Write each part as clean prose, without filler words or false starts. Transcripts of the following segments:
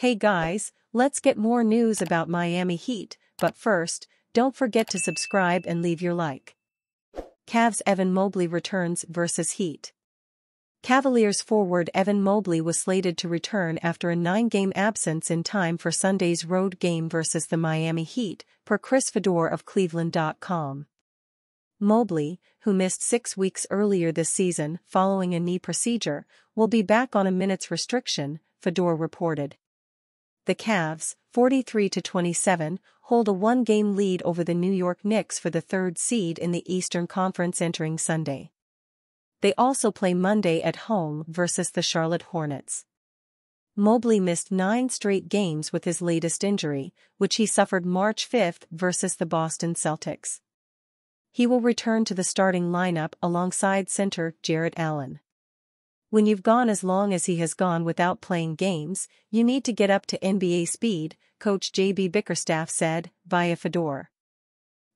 Hey guys, let's get more news about Miami Heat, but first, don't forget to subscribe and leave your like. Cavs Evan Mobley returns versus Heat. Cavaliers forward Evan Mobley was slated to return after a 9-game absence in time for Sunday's road game versus the Miami Heat, per Chris Fedor of Cleveland.com. Mobley, who missed 6 weeks earlier this season following a knee procedure, will be back on a minute's restriction, Fedor reported. The Cavs, 43-27, hold a 1-game lead over the New York Knicks for the third seed in the Eastern Conference entering Sunday. They also play Monday at home versus the Charlotte Hornets. Mobley missed 9 straight games with his latest injury, which he suffered March 5 versus the Boston Celtics. He will return to the starting lineup alongside center Jarrett Allen. When you've gone as long as he has gone without playing games, you need to get up to NBA speed, coach JB Bickerstaff said, via Fedor.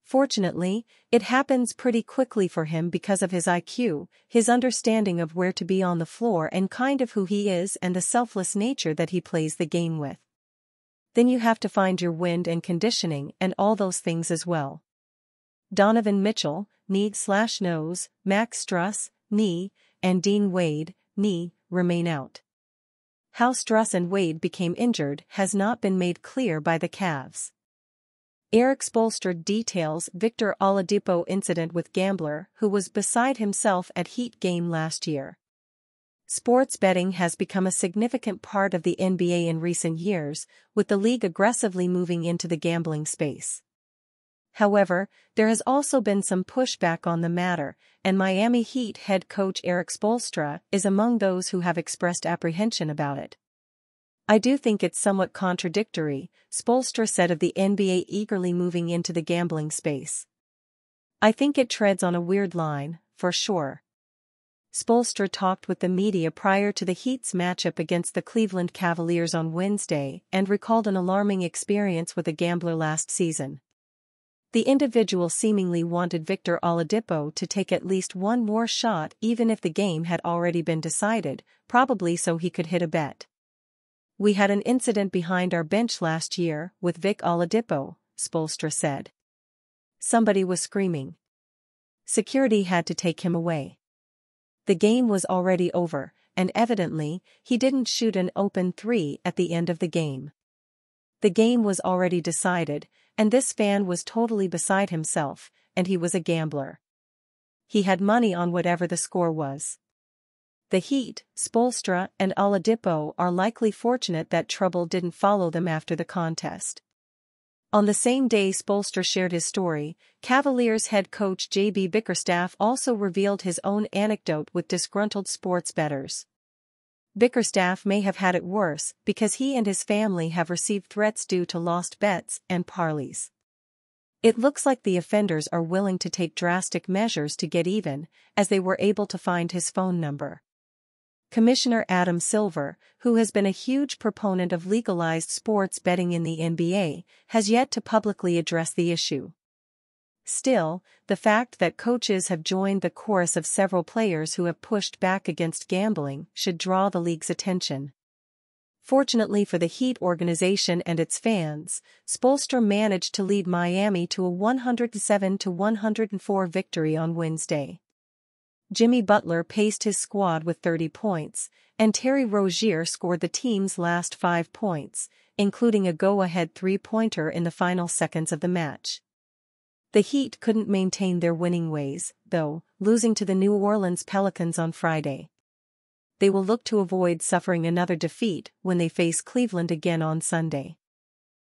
Fortunately, it happens pretty quickly for him because of his IQ, his understanding of where to be on the floor and kind of who he is and the selfless nature that he plays the game with. Then you have to find your wind and conditioning and all those things as well. Donovan Mitchell, knee/nose, Max Strus, knee, and Dean Wade, knee, remain out. How Strus and Wade became injured has not been made clear by the Cavs. Erik Spoelstra details Victor Oladipo incident with gambler who was beside himself at Heat game last year. Sports betting has become a significant part of the NBA in recent years, with the league aggressively moving into the gambling space. However, there has also been some pushback on the matter, and Miami Heat head coach Erik Spoelstra is among those who have expressed apprehension about it. I do think it's somewhat contradictory, Spoelstra said of the NBA eagerly moving into the gambling space. I think it treads on a weird line, for sure. Spoelstra talked with the media prior to the Heat's matchup against the Cleveland Cavaliers on Wednesday and recalled an alarming experience with a gambler last season. The individual seemingly wanted Victor Oladipo to take at least one more shot even if the game had already been decided, probably so he could hit a bet. We had an incident behind our bench last year with Vic Oladipo, Spoelstra said. Somebody was screaming. Security had to take him away. The game was already over, and evidently, he didn't shoot an open three at the end of the game. The game was already decided, and this fan was totally beside himself, and he was a gambler. He had money on whatever the score was. The Heat, Spoelstra, and Oladipo are likely fortunate that trouble didn't follow them after the contest. On the same day Spoelstra shared his story, Cavaliers head coach JB Bickerstaff also revealed his own anecdote with disgruntled sports bettors. Bickerstaff may have had it worse because he and his family have received threats due to lost bets and parlays. It looks like the offenders are willing to take drastic measures to get even, as they were able to find his phone number. Commissioner Adam Silver, who has been a huge proponent of legalized sports betting in the NBA, has yet to publicly address the issue. Still, the fact that coaches have joined the chorus of several players who have pushed back against gambling should draw the league's attention. Fortunately for the Heat organization and its fans, Spoelstra managed to lead Miami to a 107-104 victory on Wednesday. Jimmy Butler paced his squad with 30 points, and Terry Rozier scored the team's last 5 points, including a go-ahead 3-pointer in the final seconds of the match. The Heat couldn't maintain their winning ways, though, losing to the New Orleans Pelicans on Friday. They will look to avoid suffering another defeat when they face Cleveland again on Sunday.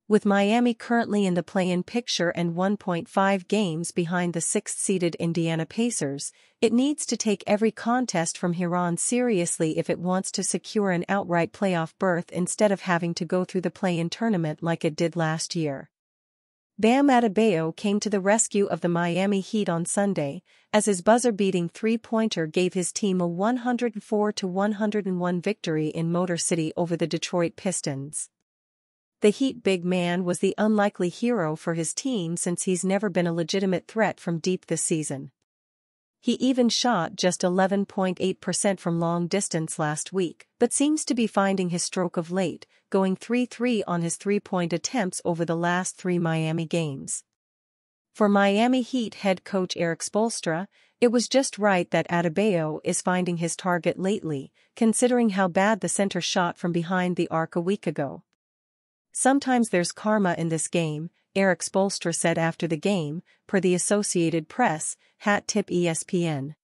With Miami currently in the play-in picture and 1.5 games behind the 6th-seeded Indiana Pacers, it needs to take every contest from here on seriously if it wants to secure an outright playoff berth instead of having to go through the play-in tournament like it did last year. Bam Adebayo came to the rescue of the Miami Heat on Sunday, as his buzzer-beating 3-pointer gave his team a 104-101 victory in Motor City over the Detroit Pistons. The Heat big man was the unlikely hero for his team since he's never been a legitimate threat from deep this season. He even shot just 11.8% from long distance last week, but seems to be finding his stroke of late, going 3-3 on his three-point attempts over the last three Miami games. For Miami Heat head coach Erik Spoelstra, it was just right that Adebayo is finding his target lately, considering how bad the center shot from behind the arc a week ago. "Sometimes there's karma in this game," Erik Spoelstra said after the game, per the Associated Press, hat-tip ESPN.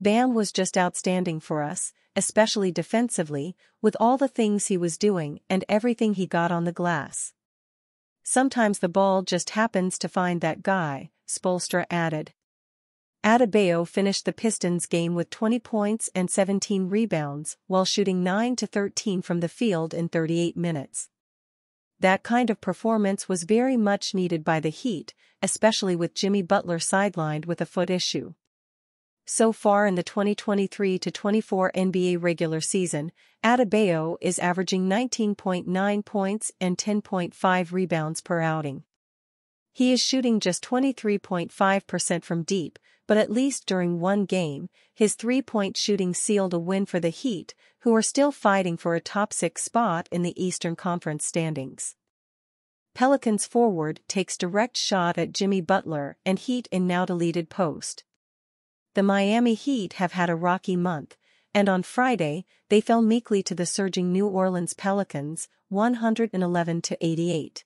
"Bam was just outstanding for us, especially defensively, with all the things he was doing and everything he got on the glass. Sometimes the ball just happens to find that guy," Spoelstra added. Adebayo finished the Pistons game with 20 points and 17 rebounds while shooting 9-13 from the field in 38 minutes. "That kind of performance was very much needed by the Heat, especially with Jimmy Butler sidelined with a foot issue." So far in the 2023-24 NBA regular season, Adebayo is averaging 19.9 points and 10.5 rebounds per outing. He is shooting just 23.5% from deep, but at least during one game, his three-point shooting sealed a win for the Heat, who are still fighting for a top-six spot in the Eastern Conference standings. Pelicans forward takes direct shot at Jimmy Butler and Heat in now-deleted post. The Miami Heat have had a rocky month, and on Friday, they fell meekly to the surging New Orleans Pelicans, 111-88.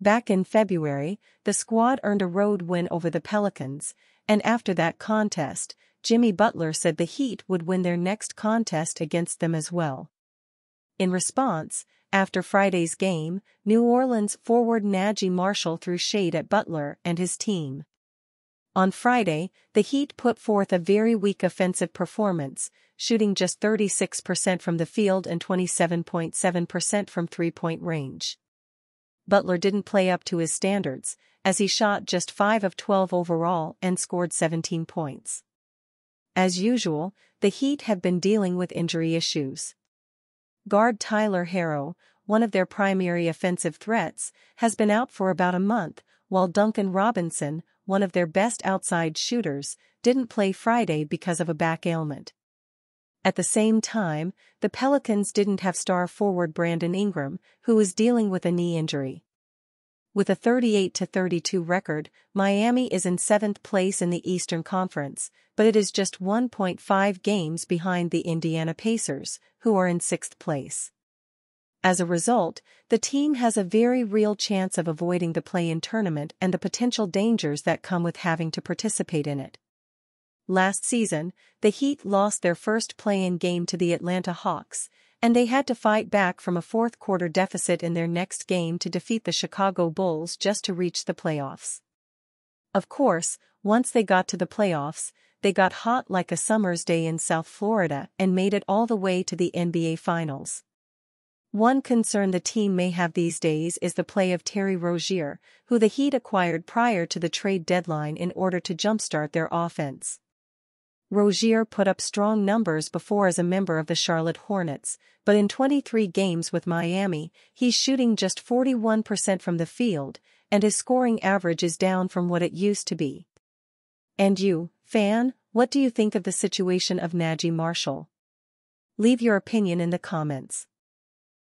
Back in February, the squad earned a road win over the Pelicans, and after that contest, Jimmy Butler said the Heat would win their next contest against them as well. In response, after Friday's game, New Orleans forward Naji Marshall threw shade at Butler and his team. On Friday, the Heat put forth a very weak offensive performance, shooting just 36% from the field and 27.7% from three-point range. Butler didn't play up to his standards, as he shot just 5 of 12 overall and scored 17 points. As usual, the Heat have been dealing with injury issues. Guard Tyler Herro, one of their primary offensive threats, has been out for about a month, while Duncan Robinson, one of their best outside shooters, didn't play Friday because of a back ailment. At the same time, the Pelicans didn't have star forward Brandon Ingram, who is dealing with a knee injury. With a 38-32 record, Miami is in 7th place in the Eastern Conference, but it is just 1.5 games behind the Indiana Pacers, who are in 6th place. As a result, the team has a very real chance of avoiding the play-in tournament and the potential dangers that come with having to participate in it. Last season, the Heat lost their first play-in game to the Atlanta Hawks, and they had to fight back from a fourth-quarter deficit in their next game to defeat the Chicago Bulls just to reach the playoffs. Of course, once they got to the playoffs, they got hot like a summer's day in South Florida and made it all the way to the NBA Finals. One concern the team may have these days is the play of Terry Rozier, who the Heat acquired prior to the trade deadline in order to jumpstart their offense. Rozier put up strong numbers before as a member of the Charlotte Hornets, but in 23 games with Miami, he's shooting just 41% from the field, and his scoring average is down from what it used to be. And you, fan, what do you think of the situation of Naji Marshall? Leave your opinion in the comments.